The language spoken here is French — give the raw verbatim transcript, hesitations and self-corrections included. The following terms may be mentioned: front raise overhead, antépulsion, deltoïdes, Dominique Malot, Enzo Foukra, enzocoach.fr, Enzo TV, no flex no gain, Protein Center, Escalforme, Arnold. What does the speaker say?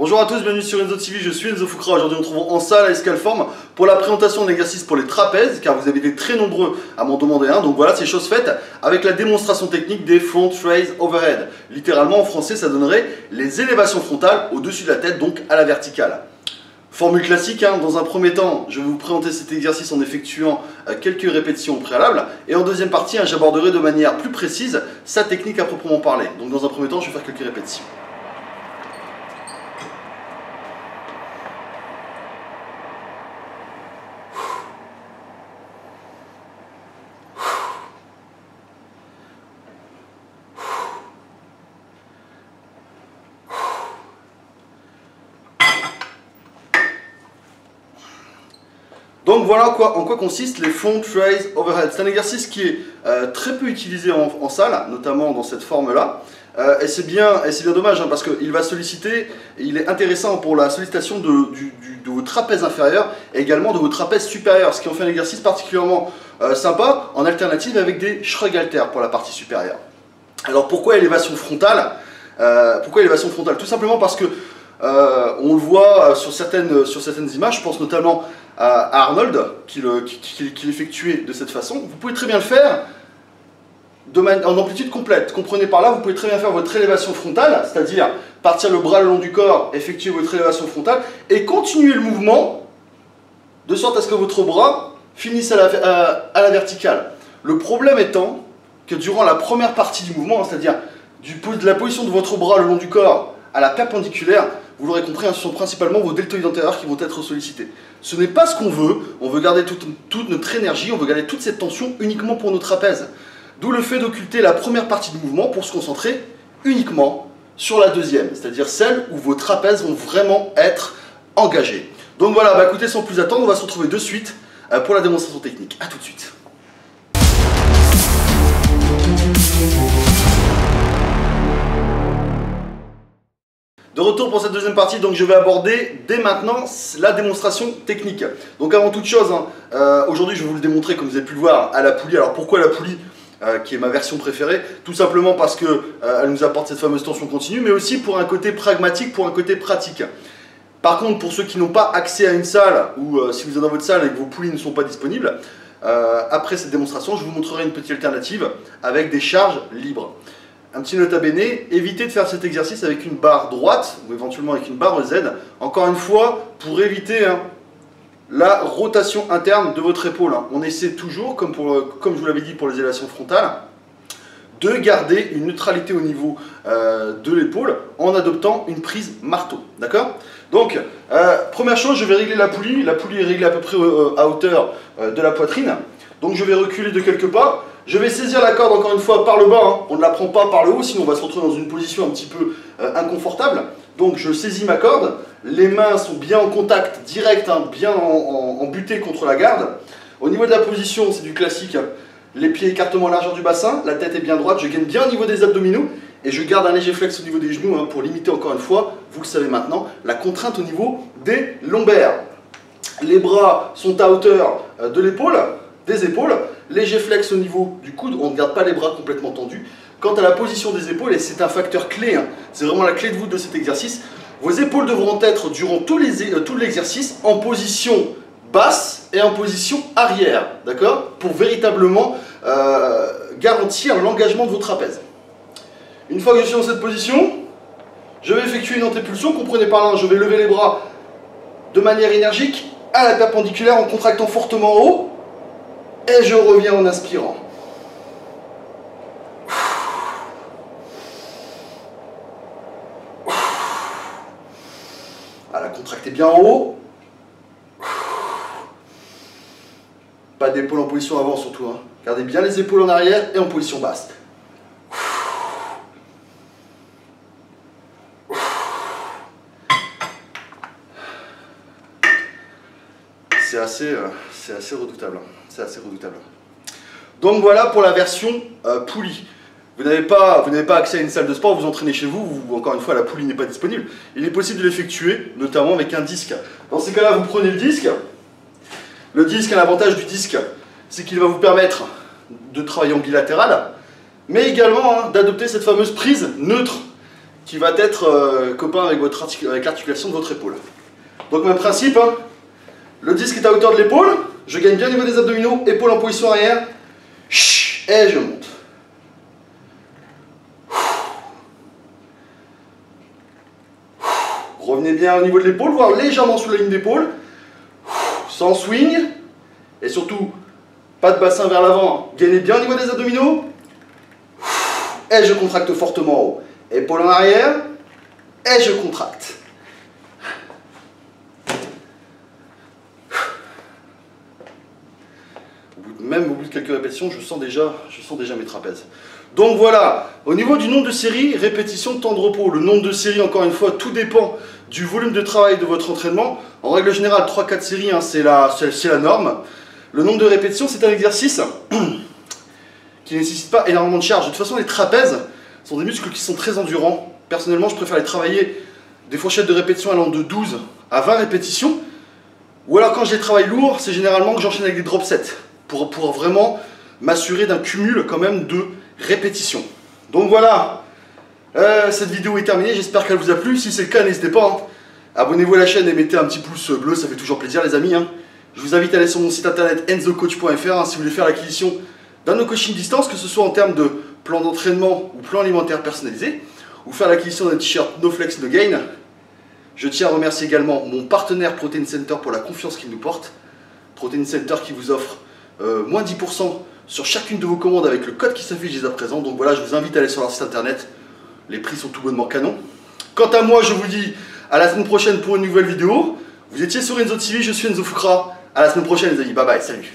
Bonjour à tous, bienvenue sur Enzo T V, je suis Enzo Foukra. Aujourd'hui nous nous retrouvons en salle à Escalforme pour la présentation d'exercices pour les trapèzes, car vous avez été très nombreux à m'en demander un, donc voilà, c'est chose faite avec la démonstration technique des front raise overhead. Littéralement en français ça donnerait les élévations frontales au-dessus de la tête, donc à la verticale. Formule classique, hein. Dans un premier temps, je vais vous présenter cet exercice en effectuant euh, quelques répétitions au préalable. Et en deuxième partie, hein, j'aborderai de manière plus précise sa technique à proprement parler. Donc dans un premier temps, je vais faire quelques répétitions. Donc voilà en quoi, en quoi consistent les front raise overhead. C'est un exercice qui est euh, très peu utilisé en, en salle, notamment dans cette forme-là. Euh, et c'est bien, et c'est bien dommage, hein, parce qu'il va solliciter, il est intéressant pour la sollicitation de, du, du, de vos trapèzes inférieurs et également de vos trapèzes supérieurs, ce qui en fait un exercice particulièrement euh, sympa, en alternative avec des shrugs haltères pour la partie supérieure. Alors pourquoi élévation frontale euh, Pourquoi élévation frontale Tout simplement parce que Euh, on le voit sur certaines, sur certaines images, je pense notamment à Arnold qui l'effectuait de cette façon. Vous pouvez très bien le faire de en amplitude complète. Comprenez par là, vous pouvez très bien faire votre élévation frontale, c'est-à-dire partir le bras le long du corps, effectuer votre élévation frontale et continuer le mouvement de sorte à ce que votre bras finisse à la, à, à la verticale. Le problème étant que durant la première partie du mouvement, hein, c'est-à-dire de la position de votre bras le long du corps à la perpendiculaire, vous l'aurez compris, ce sont principalement vos deltoïdes antérieurs qui vont être sollicités. Ce n'est pas ce qu'on veut, on veut garder toute, toute notre énergie, on veut garder toute cette tension uniquement pour nos trapèzes. D'où le fait d'occulter la première partie du mouvement pour se concentrer uniquement sur la deuxième, c'est-à-dire celle où vos trapèzes vont vraiment être engagés. Donc voilà, bah écoutez, sans plus attendre, on va se retrouver de suite pour la démonstration technique. A tout de suite. De retour pour cette deuxième partie, donc je vais aborder dès maintenant la démonstration technique. Donc avant toute chose, hein, euh, aujourd'hui je vais vous le démontrer, comme vous avez pu le voir, à la poulie. Alors pourquoi la poulie, euh, qui est ma version préférée? Tout simplement parce qu'elle euh, nous apporte cette fameuse tension continue, mais aussi pour un côté pragmatique, pour un côté pratique. Par contre, pour ceux qui n'ont pas accès à une salle, ou euh, si vous êtes dans votre salle et que vos poulies ne sont pas disponibles, euh, après cette démonstration, je vous montrerai une petite alternative avec des charges libres. Un petit nota bene, évitez de faire cet exercice avec une barre droite ou éventuellement avec une barre Z, encore une fois pour éviter hein, la rotation interne de votre épaule. On essaie toujours, comme, pour, comme je vous l'avais dit pour les élévations frontales, de garder une neutralité au niveau euh, de l'épaule en adoptant une prise marteau. D'accord? Donc, euh, première chose, je vais régler la poulie. La poulie est réglée à peu près euh, à hauteur euh, de la poitrine. Donc je vais reculer de quelques pas. Je vais saisir la corde encore une fois par le bas, hein. On ne la prend pas par le haut, sinon on va se retrouver dans une position un petit peu euh, inconfortable. Donc je saisis ma corde, les mains sont bien en contact direct, hein, bien en, en, en butée contre la garde. Au niveau de la position, c'est du classique, hein. Les pieds écartement à largeur du bassin, la tête est bien droite, je gagne bien au niveau des abdominaux et je garde un léger flex au niveau des genoux hein, pour limiter encore une fois, vous le savez maintenant, la contrainte au niveau des lombaires. Les bras sont à hauteur euh, de l'épaule, des épaules. Léger flex au niveau du coude, on ne garde pas les bras complètement tendus. Quant à la position des épaules, et c'est un facteur clé, hein, c'est vraiment la clé de voûte de cet exercice, vos épaules devront être durant tout l'exercice en position basse et en position arrière, d'accord, pour véritablement euh, garantir l'engagement de vos trapèzes. Une fois que je suis dans cette position, je vais effectuer une antépulsion, comprenez par là, je vais lever les bras de manière énergique à la perpendiculaire en contractant fortement en haut, et je reviens en inspirant. Voilà, contractez bien en haut. Pas d'épaule en position avant surtout, hein. Gardez bien les épaules en arrière et en position basse. C'est assez, euh, c'est assez redoutable. C'est assez redoutable. Donc voilà pour la version euh, poulie. Vous n'avez pas, vous n'avez pas accès à une salle de sport, vous entraînez chez vous, vous encore une fois la poulie n'est pas disponible. Il est possible de l'effectuer, notamment avec un disque. Dans ces cas-là, vous prenez le disque. Le disque, l'avantage du disque, c'est qu'il va vous permettre de travailler en bilatéral, mais également hein, d'adopter cette fameuse prise neutre qui va être euh, copain avec, avec l'articulation de votre épaule. Donc même principe, hein, le disque est à hauteur de l'épaule, je gagne bien au niveau des abdominaux, épaule en position arrière, et je monte. Revenez bien au niveau de l'épaule, voire légèrement sous la ligne d'épaule, sans swing, et surtout, pas de bassin vers l'avant, gagnez bien au niveau des abdominaux, et je contracte fortement en haut. Épaule en arrière, et je contracte. Même au bout de quelques répétitions, je sens déjà, je sens déjà mes trapèzes. Donc voilà, au niveau du nombre de séries, répétition de temps de repos. Le nombre de séries, encore une fois, tout dépend du volume de travail de votre entraînement. En règle générale, trois quatre séries, hein, c'est la, c'est la norme. Le nombre de répétitions, c'est un exercice qui ne nécessite pas énormément de charge. De toute façon, les trapèzes sont des muscles qui sont très endurants. Personnellement, je préfère les travailler des fourchettes de répétition allant de douze à vingt répétitions. Ou alors quand je les travaille lourds, c'est généralement que j'enchaîne avec des drop sets. Pour, pour vraiment m'assurer d'un cumul quand même de répétitions. Donc voilà, euh, cette vidéo est terminée, j'espère qu'elle vous a plu. Si c'est le cas, n'hésitez pas, hein. Abonnez-vous à la chaîne et mettez un petit pouce bleu, ça fait toujours plaisir les amis, hein. Je vous invite à aller sur mon site internet enzo coach point F R, hein, si vous voulez faire l'acquisition d'un no coaching distance, que ce soit en termes de plan d'entraînement ou plan alimentaire personnalisé, ou faire l'acquisition d'un t-shirt no flex no gain. Je tiens à remercier également mon partenaire Protein Center pour la confiance qu'il nous porte. Protein Center qui vous offre Euh, moins dix pour cent sur chacune de vos commandes avec le code qui s'affiche dès à présent. Donc voilà, je vous invite à aller sur leur site internet, les prix sont tout bonnement canon. Quant à moi, je vous dis à la semaine prochaine pour une nouvelle vidéo. Vous étiez sur Enzo T V, je suis Enzo Foukra. À la semaine prochaine les amis, bye bye, salut.